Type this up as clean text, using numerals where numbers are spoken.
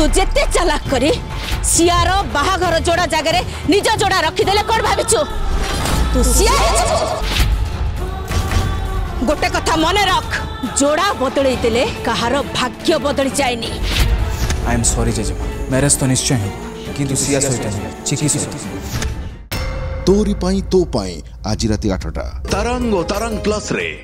तू जेते चालाक करे सियार बाहाघर जोड़ा जगह निज जोड़ा रखीदेले कौन भाविचु तू सिया गोटे कथा मने रख जोड़ा बदलई देले कहार भाग्य बदली जाएनी। आई एम सॉरी जेजेमा, मैरिज तो निश्चय है किंतु सिया सहित चिकी सहित तोरी पाई तो पाई आज रात 8टा तरंग प्लस रे।